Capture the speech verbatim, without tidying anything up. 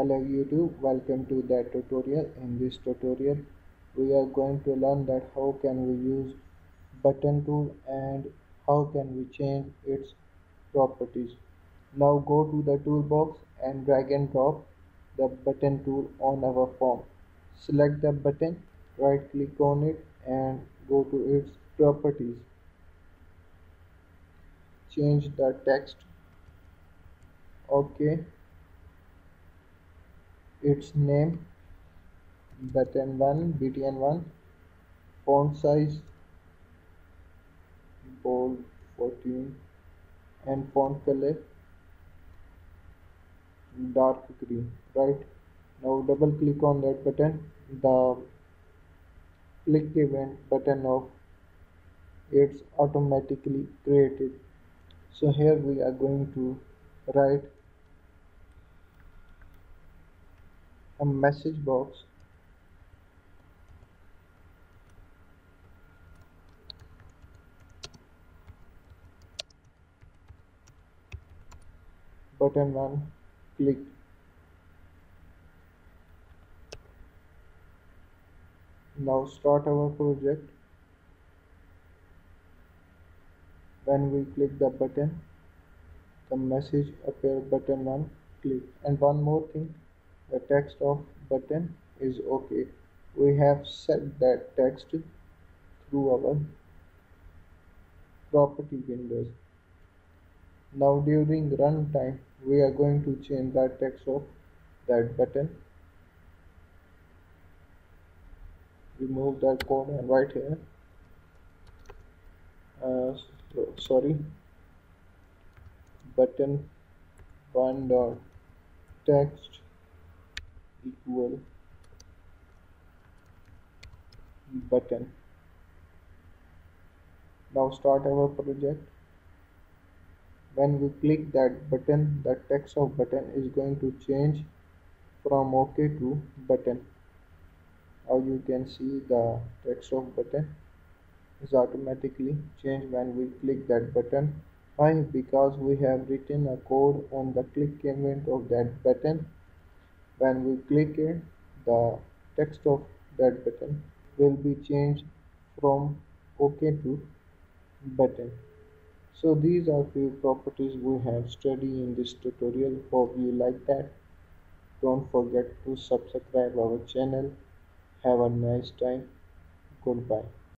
Hello YouTube, welcome to the tutorial. In this tutorial we are going to learn that how can we use button tool and how can we change its properties. Now go to the toolbox and drag and drop the button tool on our form. Select the button, right click on it and go to its properties. Change the text. Okay. Its name button one, B T N one, font size bold fourteen and font color dark green. Right now double click on that button. The click event button of it's automatically created. So here we are going to write a message box button one click. Now start our project. When we click the button, the message appear button one click. And one more thing, the text of button is okay. We have set that text through our property windows. Now during runtime, we are going to change the text of that button. Remove that code and write here. Uh, sorry, button one dot text equal button. Now start our project. When we click that button, the text of button is going to change from OK to button. Now you can see the text of button is automatically changed when we click that button. Why? Because we have written a code on the click event of that button. When we click it, the text of that button will be changed from OK to button. So these are few properties we have studied in this tutorial. Hope you like that. Don't forget to subscribe our channel. Have a nice time. Goodbye.